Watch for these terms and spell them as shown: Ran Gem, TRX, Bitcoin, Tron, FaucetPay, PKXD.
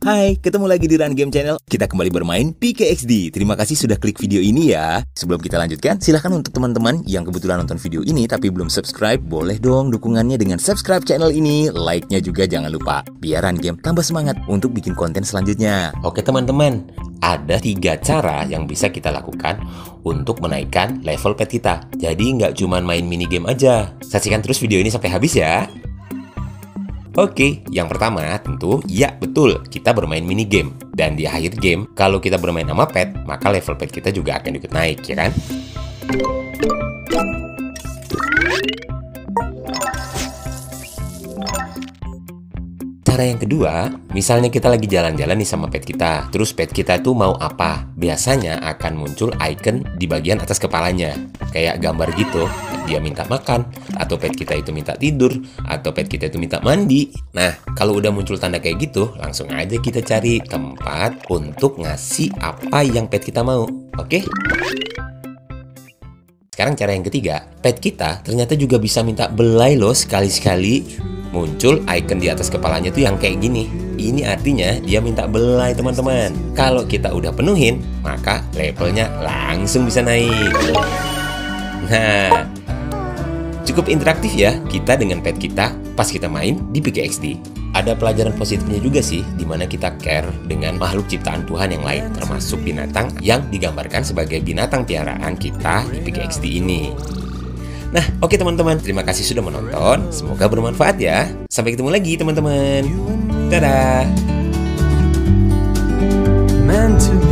Hai, ketemu lagi di Run Game Channel. Kita kembali bermain PKXD. Terima kasih sudah klik video ini ya. Sebelum kita lanjutkan, silahkan untuk teman-teman yang kebetulan nonton video ini tapi belum subscribe, boleh dong dukungannya dengan subscribe channel ini. Like-nya juga jangan lupa, biar Run Game tambah semangat untuk bikin konten selanjutnya. Oke teman-teman, ada 3 cara yang bisa kita lakukan untuk menaikkan level pet kita. Jadi nggak cuma main minigame aja. Saksikan terus video ini sampai habis ya. Oke, yang pertama tentu, ya betul, kita bermain minigame. Dan di akhir game, kalau kita bermain sama pet, maka level pet kita juga akan ikut naik, ya kan? Cara yang kedua, misalnya kita lagi jalan-jalan nih sama pet kita. Terus pet kita tuh mau apa? Biasanya akan muncul icon di bagian atas kepalanya. Kayak gambar gitu. Dia minta makan, atau pet kita itu minta tidur, atau pet kita itu minta mandi. Nah, kalau udah muncul tanda kayak gitu, langsung aja kita cari tempat untuk ngasih apa yang pet kita mau. Oke? Sekarang cara yang ketiga, pet kita ternyata juga bisa minta belai loh. Sekali-sekali muncul icon di atas kepalanya tuh yang kayak gini. Ini artinya dia minta belai, teman-teman. Kalau kita udah penuhin, maka levelnya langsung bisa naik. Nah, cukup interaktif ya kita dengan pet kita pas kita main di PKXD. Ada pelajaran positifnya juga sih, dimana kita care dengan makhluk ciptaan Tuhan yang lain, termasuk binatang yang digambarkan sebagai binatang piaraan kita di PKXD ini. Nah, oke teman-teman, terima kasih sudah menonton. Semoga bermanfaat ya. Sampai ketemu lagi teman-teman. Dadah.